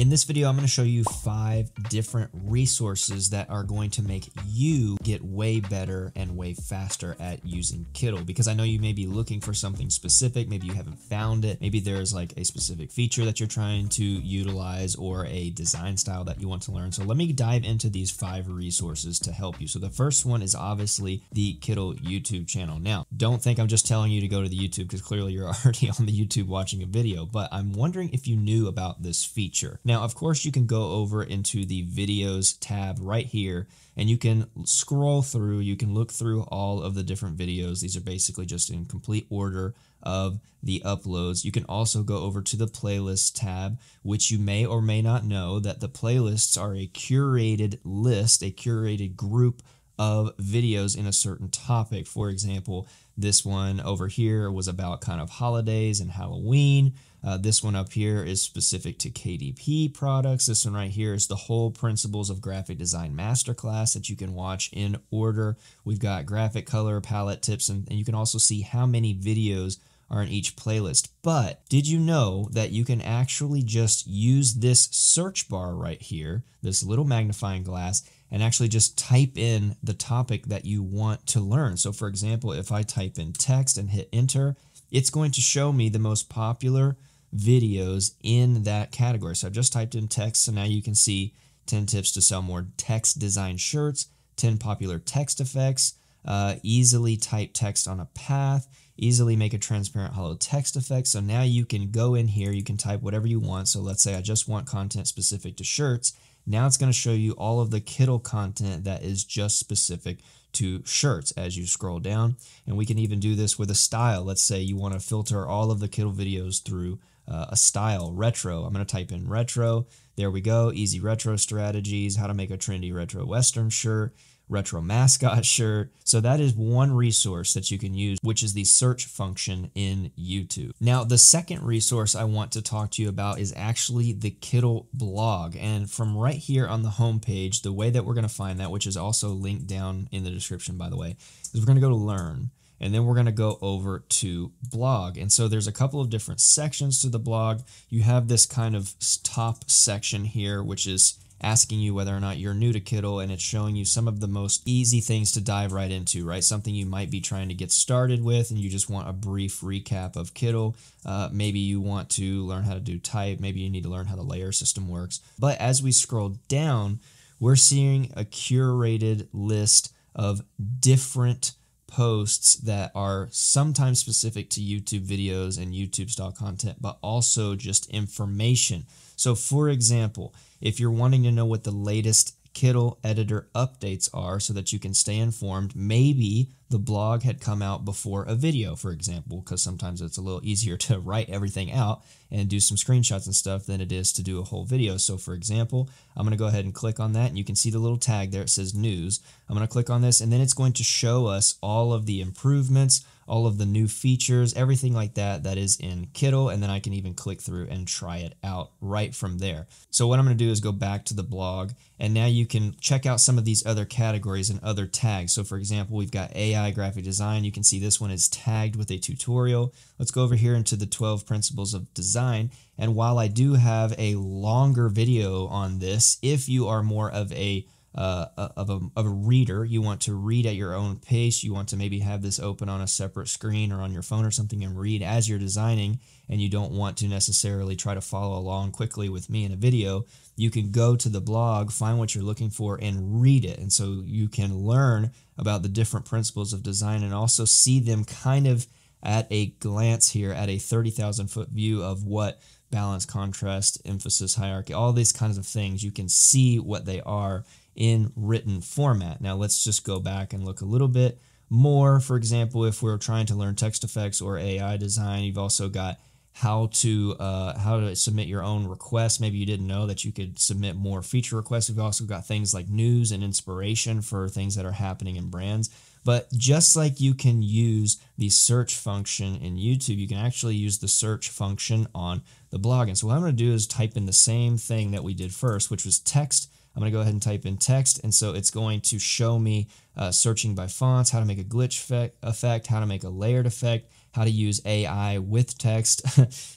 In this video, I'm going to show you 5 different resources that are going to make you get way better and way faster at using Kittl, because I know you may be looking for something specific. Maybe you haven't found it. Maybe there's like a specific feature that you're trying to utilize or a design style that you want to learn. So let me dive into these 5 resources to help you. So the first one is obviously the Kittl YouTube channel. Now, don't think I'm just telling you to go to the YouTube, because clearly you're already on the YouTube watching a video, but I'm wondering if you knew about this feature. Now, of course, you can go over into the videos tab right here and you can scroll through, you can look through all of the different videos. These are basically just in complete order of the uploads. You can also go over to the playlist tab, which you may or may not know that the playlists are a curated list, a curated group of videos in a certain topic. For example, this one over here was about kind of holidays and Halloween. This one up here is specific to KDP products. This one right here is the whole Principles of Graphic Design Masterclass that you can watch in order. We've got graphic color palette tips, and you can also see how many videos are in each playlist. But did you know that you can actually just use this search bar right here, this little magnifying glass, and actually just type in the topic that you want to learn? So for example, if I type in text and hit enter, it's going to show me the most popular videos in that category. So I've just typed in text, so now you can see 10 tips to sell more text design shirts, 10 popular text effects, easily type text on a path, easily make a transparent hollow text effect. So now you can go in here, you can type whatever you want. So let's say I just want content specific to shirts. Now it's going to show you all of the Kittl content that is just specific to shirts as you scroll down. And we can even do this with a style. Let's say you want to filter all of the Kittl videos through a style, retro. I'm going to type in retro. There we go. Easy retro strategies, how to make a trendy retro Western shirt, retro mascot shirt. So that is one resource that you can use, which is the search function in YouTube. Now, the second resource I want to talk to you about is actually the Kittl blog. And from right here on the homepage, the way that we're going to find that, which is also linked down in the description, by the way, is we're going to go to learn. And then we're going to go over to blog. And so there's a couple of different sections to the blog. You have this kind of top section here, which is asking you whether or not you're new to Kittl, and it's showing you some of the most easy things to dive right into, right? Something you might be trying to get started with and you just want a brief recap of Kittl. Maybe you want to learn how to do type. Maybe you need to learn how the layer system works. But as we scroll down, we're seeing a curated list of different posts that are sometimes specific to YouTube videos and YouTube style content, but also just information. So for example, if you're wanting to know what the latest Kittl editor updates are so that you can stay informed, maybe the blog had come out before a video, for example, because sometimes it's a little easier to write everything out and do some screenshots and stuff than it is to do a whole video. So for example, I'm going to go ahead and click on that, and you can see the little tag there. It says news. I'm going to click on this, and then it's going to show us all of the improvements, all of the new features, everything like that that is in Kittl, and then I can even click through and try it out right from there. So what I'm going to do is go back to the blog, and now you can check out some of these other categories and other tags. So for example, we've got AI graphic design. You can see this one is tagged with a tutorial. Let's go over here into the 12 principles of design. And while I do have a longer video on this, if you are more of a reader, you want to read at your own pace, you want to maybe have this open on a separate screen or on your phone or something and read as you're designing, and you don't want to necessarily try to follow along quickly with me in a video, you can go to the blog, find what you're looking for, and read it. And so you can learn about the different principles of design and also see them kind of at a glance here, at a 30,000-foot view of what balance, contrast, emphasis, hierarchy, all these kinds of things. You can see what they are in written format. Now let's just go back and look a little bit more. For example, if we're trying to learn text effects or AI design, you've also got how to submit your own requests. Maybe you didn't know that you could submit more feature requests. We've also got things like news and inspiration for things that are happening in brands. But just like you can use the search function in YouTube, you can actually use the search function on the blog. And so what I'm going to do is type in the same thing that we did first, which was text. I'm going to go ahead and type in text, and so it's going to show me searching by fonts, how to make a glitch effect, how to make a layered effect, how to use AI with text,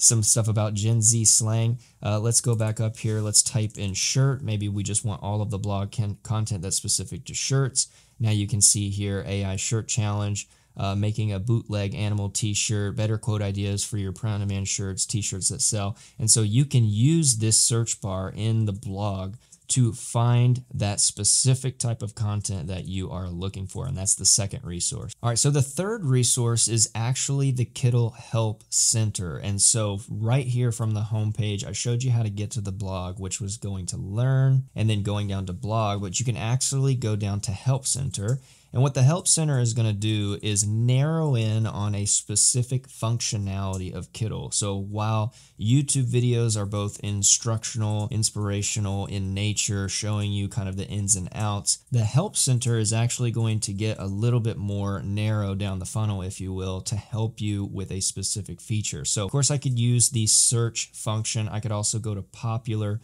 some stuff about Gen Z slang. Let's go back up here. Let's type in shirt. Maybe we just want all of the blog content that's specific to shirts. Now you can see here AI shirt challenge, making a bootleg animal t-shirt, better quote ideas for your Proud of Man shirts, t-shirts that sell. And so you can use this search bar in the blog to find that specific type of content that you are looking for. And that's the second resource. All right, so the third resource is actually the Kittl Help Center. And so right here from the homepage, I showed you how to get to the blog, which was going to learn and then going down to blog, but you can actually go down to Help Center. And what the Help Center is going to do is narrow in on a specific functionality of Kittl. So while YouTube videos are both instructional, inspirational in nature, showing you kind of the ins and outs, the Help Center is actually going to get a little bit more narrow down the funnel, if you will, to help you with a specific feature. So of course I could use the search function. I could also go to popular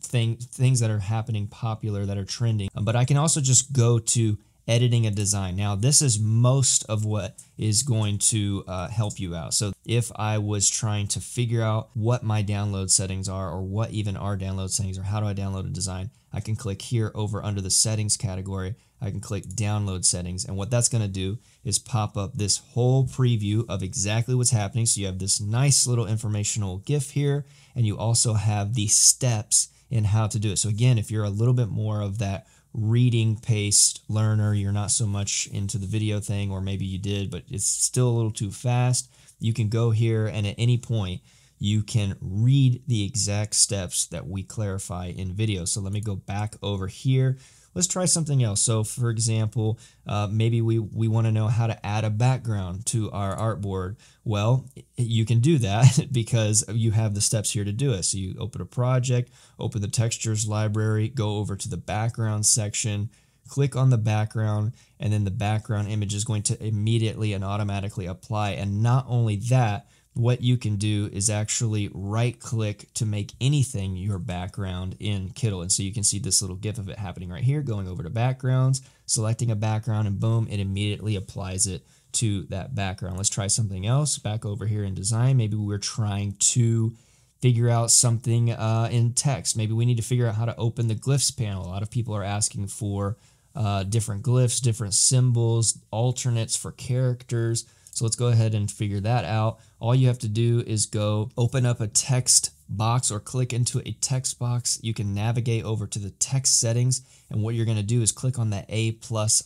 things that are happening, popular, that are trending, but I can also just go to editing a design. Now, this is most of what is going to help you out. So if I was trying to figure out what my download settings are, or what even are download settings, or how do I download a design, I can click here over under the settings category. I can click download settings. And what that's going to do is pop up this whole preview of exactly what's happening. So you have this nice little informational GIF here, and you also have the steps in how to do it. So again, if you're a little bit more of that reading paced learner, you're not so much into the video thing, or maybe you did, but it's still a little too fast, you can go here and at any point you can read the exact steps that we clarify in video. So let me go back over here. Let's try something else. So for example, maybe we want to know how to add a background to our artboard. Well, you can do that because you have the steps here to do it. So you open a project, open the textures library, go over to the background section, click on the background, and then the background image is going to immediately and automatically apply. And not only that, what you can do is actually right click to make anything your background in Kittl. And so you can see this little GIF of it happening right here, going over to backgrounds, selecting a background, and boom, it immediately applies it to that background. Let's try something else back over here in design. Maybe we're trying to figure out something in text. Maybe we need to figure out how to open the glyphs panel. A lot of people are asking for different glyphs, different symbols, alternates for characters. So let's go ahead and figure that out. All you have to do is go open up a text box or click into a text box. You can navigate over to the text settings, and what you're going to do is click on that A+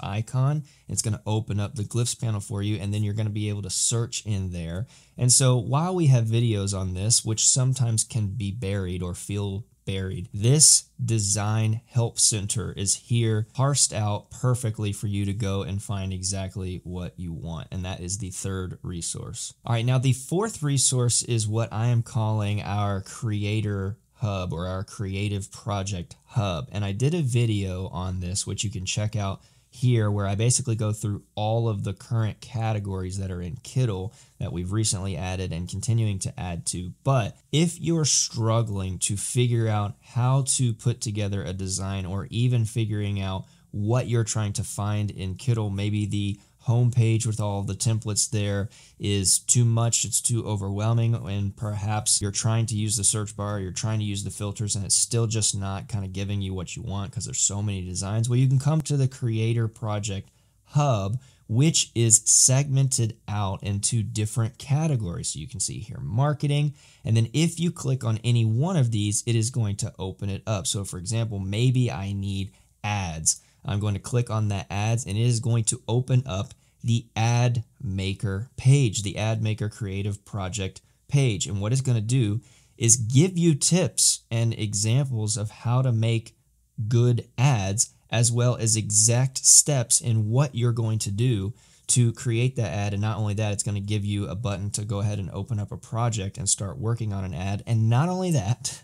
icon. It's going to open up the glyphs panel for you, and then you're going to be able to search in there. And so while we have videos on this, which sometimes can be buried or feel buried, this design help center is here, parsed out perfectly for you to go and find exactly what you want. And that is the third resource. All right, now the fourth resource is what I am calling our creator hub, or our creative project hub. And I did a video on this, which you can check out here, where I basically go through all of the current categories that are in Kittl that we've recently added and continuing to add to. But if you're struggling to figure out how to put together a design, or even figuring out what you're trying to find in Kittl, maybe the homepage with all the templates there is too much, it's too overwhelming, and perhaps you're trying to use the search bar, you're trying to use the filters, and it's still just not kind of giving you what you want because there's so many designs. Well, you can come to the Creator Project Hub, which is segmented out into different categories. So you can see here marketing, and then if you click on any one of these, it is going to open it up. So for example, maybe I need ads. I'm going to click on that ads, and it is going to open up the ad maker page, the ad maker creative project page. And what it's going to do is give you tips and examples of how to make good ads, as well as exact steps in what you're going to do to create that ad. And not only that, it's going to give you a button to go ahead and open up a project and start working on an ad. And not only that,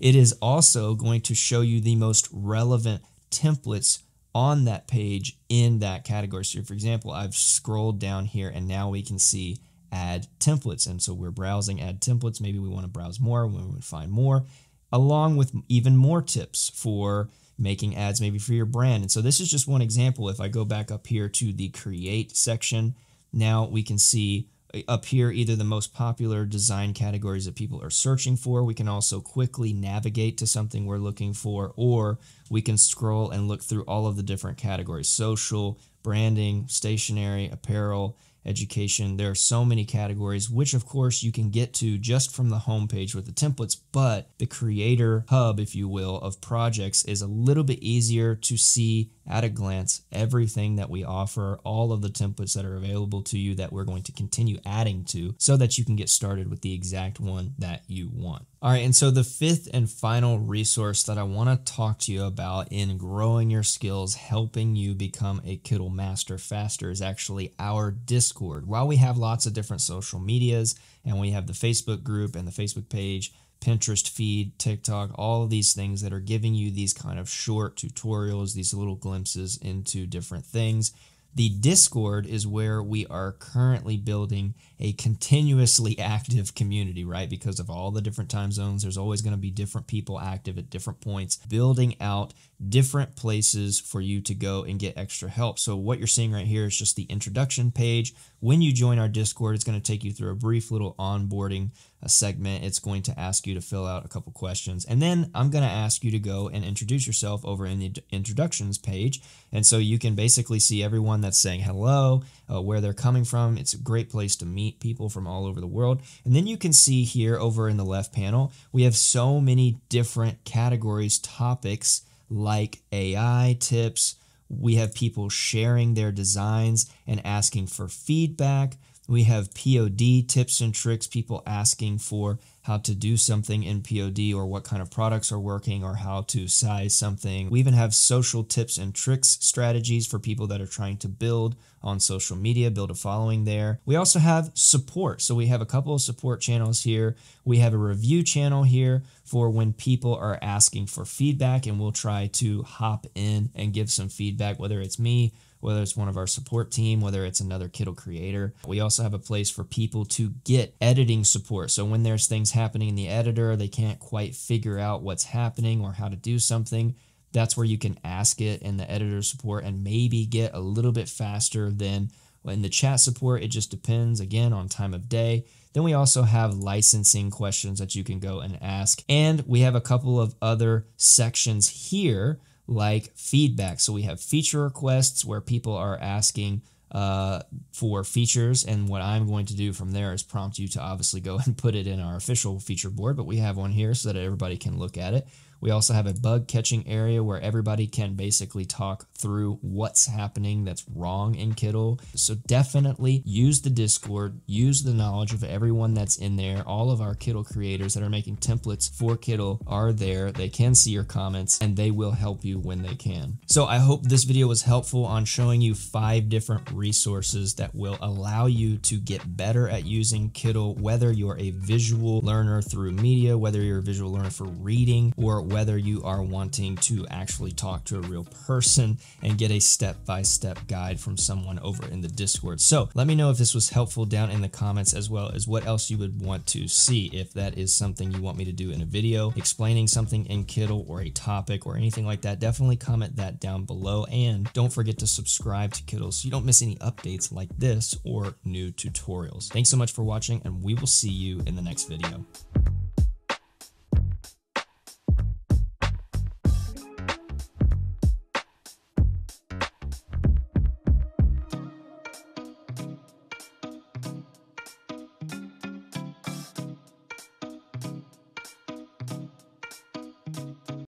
it is also going to show you the most relevant templates on that page in that category. So for example, I've scrolled down here and now we can see ad templates. And so we're browsing ad templates. Maybe we want to browse more, we would find more, along with even more tips for making ads, maybe for your brand. And so this is just one example. If I go back up here to the create section, now we can see up here either the most popular design categories that people are searching for. We can also quickly navigate to something we're looking for, or we can scroll and look through all of the different categories: social, branding, stationery, apparel, education. There are so many categories, which of course you can get to just from the homepage with the templates, but the creator hub, if you will, of projects is a little bit easier to see at a glance everything that we offer, all of the templates that are available to you that we're going to continue adding to, so that you can get started with the exact one that you want. All right, and so the fifth and final resource that I want to talk to you about in growing your skills, helping you become a Kittl master faster, is actually our Discord. While we have lots of different social medias, and we have the Facebook group and the Facebook page, Pinterest feed, TikTok, all of these things that are giving you these kind of short tutorials, these little glimpses into different things. The Discord is where we are currently building a continuously active community, right? Because of all the different time zones, there's always going to be different people active at different points, building out different places for you to go and get extra help. So what you're seeing right here is just the introduction page. When you join our Discord, it's going to take you through a brief little onboarding segment. It's going to ask you to fill out a couple questions, and then I'm going to ask you to go and introduce yourself over in the introductions page. And so you can basically see everyone that's saying hello, where they're coming from. It's a great place to meet people from all over the world. And then you can see here over in the left panel, we have so many different categories, topics like AI tips. We have people sharing their designs and asking for feedback. We have POD tips and tricks, people asking for how to do something in POD, or what kind of products are working, or how to size something. We even have social tips and tricks strategies for people that are trying to build on social media, build a following there. We also have support. So we have a couple of support channels here. We have a review channel here for when people are asking for feedback, and we'll try to hop in and give some feedback, whether it's me, whether it's one of our support team, whether it's another Kittl creator. We also have a place for people to get editing support. So when there's things happening in the editor, they can't quite figure out what's happening or how to do something, that's where you can ask it in the editor support and maybe get a little bit faster than in the chat support. It just depends, again, on time of day. Then we also have licensing questions that you can go and ask. And we have a couple of other sections here like feedback. So we have feature requests where people are asking for features, and what I'm going to do from there is prompt you to obviously go and put it in our official feature board, but we have one here so that everybody can look at it. We also have a bug catching area where everybody can basically talk through what's happening that's wrong in Kittl. So definitely use the Discord, use the knowledge of everyone that's in there. All of our Kittl creators that are making templates for Kittl are there. They can see your comments and they will help you when they can. So I hope this video was helpful on showing you 5 different resources that will allow you to get better at using Kittl, whether you're a visual learner through media, whether you're a visual learner for reading, or whether you are wanting to actually talk to a real person and get a step-by-step guide from someone over in the Discord. So let me know if this was helpful down in the comments, as well as what else you would want to see. If that is something you want me to do in a video, explaining something in Kittl or a topic or anything like that, definitely comment that down below. And don't forget to subscribe to Kittl so you don't miss any updates like this or new tutorials. Thanks so much for watching, and we will see you in the next video.